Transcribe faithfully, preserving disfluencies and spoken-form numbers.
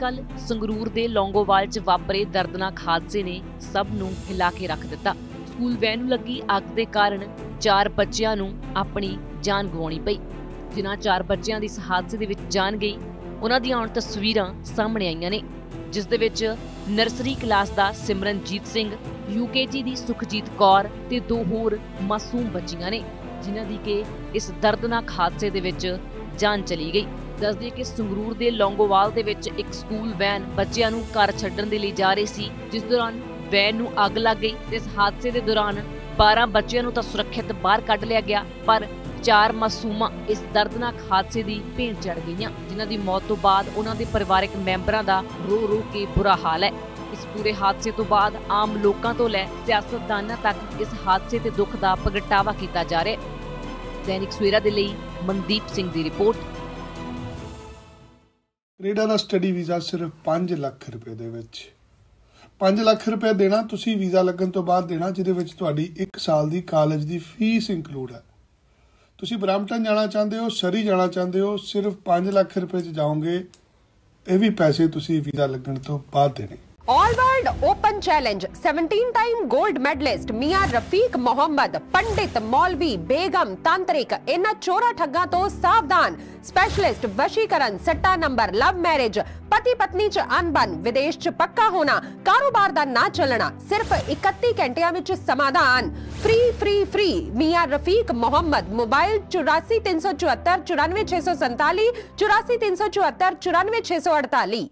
कल संगरूर दे लौंगोवाल च वापरे दर्दनाक हादसे ने सब नूं हिला के रख दिता। स्कूल वैन नूं लगी अग दे कारण चार बच्चियां नूं अपनी जान गवाउणी पई। जिन्हां चार बच्चियां दी इस हादसे दे विच जान गई, उन्हां दी हुण तस्वीरां सामणे आईयां ने, जिस दे विच नर्सरी क्लास दा सिमरनजीत सिंह, यूकेजी दी सुखजीत कौर ते दो होर मासूम बच्चियां ने, जिन्हां दी के इस दर्दनाक हादसे दे विच जान चली गई। दस दिए कि संगरूर के लौंगोवाल दे विच एक स्कूल वैन बच्चियां नूं घर छड्डण दे लई जा रही सी, जिस दौरान वैन नूं अग लग गई। इस हादसे दे दौरान बारह बच्चियां नूं तां सुरक्षित बाहर कढ लिया गया, पर चार मासूमां इस दर्दनाक हादसे दी भेंट चढ़ गईयां, जिन्हां दी मौत तो बाद उन्हां दे परिवारक मैंबरां दा रो रो के बुरा हाल है। इस पूरे हादसे तो बाद आम लोकां तो लै सियासतदानां तक इस हादसे ते दुख दा प्रगटावा कीता जा रिहा है। दैनिक सवेरा दे लई मनदीप सिंह दी रिपोर्ट। ਕੈਨੇਡਾ ਦਾ ਸਟੱਡੀ ਵੀਜ਼ਾ ਸਿਰਫ ਪੰਜ ਲੱਖ ਰੁਪਏ ਦੇ ਵਿੱਚ ਪੰਜ ਲੱਖ ਰੁਪਏ ਦੇਣਾ, ਤੁਸੀਂ ਵੀਜ਼ਾ ਲੱਗਣ ਤੋਂ ਬਾਅਦ ਦੇਣਾ, ਜਿਹਦੇ ਵਿੱਚ ਤੁਹਾਡੀ ਇੱਕ ਸਾਲ ਦੀ ਕਾਲਜ ਦੀ ਫੀਸ ਇਨਕਲੂਡ ਹੈ। ਤੁਸੀਂ ਬਰੈਂਪਟਨ ਜਾਣਾ ਚਾਹੁੰਦੇ ਹੋ, ਸਰੀ ਜਾਣਾ ਚਾਹੁੰਦੇ ਹੋ, ਸਿਰਫ ਪੰਜ ਲੱਖ ਰੁਪਏ 'ਚ ਜਾਓਗੇ। ਇਹ ਵੀ ਪੈਸੇ ਤੁਸੀਂ ਵੀਜ਼ਾ ਲੱਗਣ ਤੋਂ ਬਾਅਦ ਦੇਣੇ। All World Open Challenge seventeen time gold medalist Mia Rafiq Mohammed, Pandit, Maulvi, Begum, Tantrik, इन्हां चोरा ठग्गां तो सावधान। स्पेशलिस्ट वशीकरण, सट्टा नंबर, लव मैरिज, पति पत्नी च अनबन, विदेश च पक्का होना, कारोबार दा ना चलना, सिर्फ इकत्ती घंटियां विच समाधान। Free free free Mia Rafiq Mohammed। Mobile चौरासी तीन सौ चौहत्तर चौरानवे छे सौ संताली, चौरासी तीन सौ चौहत्तर चौरानवे छे सौ अड़ताली।